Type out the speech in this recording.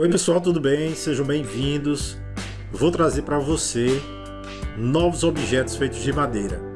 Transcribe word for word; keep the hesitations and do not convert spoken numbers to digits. Oi pessoal, tudo bem? Sejam bem-vindos. Vou trazer para você novos objetos feitos de madeira.